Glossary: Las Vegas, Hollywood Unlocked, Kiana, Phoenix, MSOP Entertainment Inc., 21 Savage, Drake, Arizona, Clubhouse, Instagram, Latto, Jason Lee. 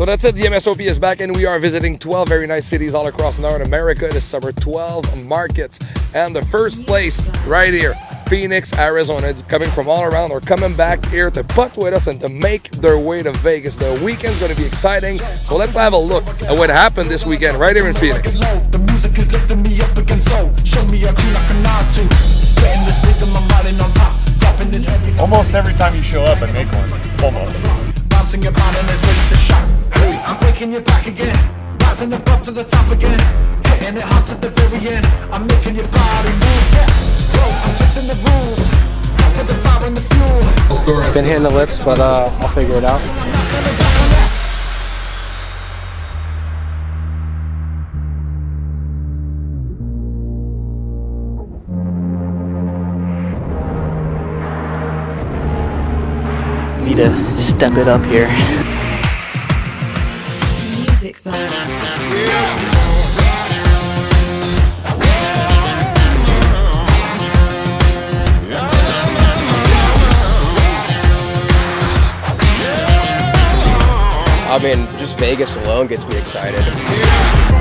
So that's it, the MSOP is back and we are visiting 12 very nice cities all across North America. It is summer 12 markets and the first place right here, Phoenix, Arizona. It's coming from all around or coming back here to putt with us and to make their way to Vegas. The weekend's going to be exciting, so let's have a look at what happened this weekend right here in Phoenix. The music is lifting me up again, so show me a tune I can nod to. Getting this rhythm, I'm riding on top. Almost every time you show up, I make one. Almost. Bouncing your body and it's ready to shock. Hey, I'm breaking your back again. Rising above to the top again. Hitting it hard to the very end. I'm making your body move, yeah. I'm twisting the rules. After the fire and the fuel. Been hitting the lips, but I'll figure it out. Need to step it up here. Music vibe. I mean, just Vegas alone gets me excited.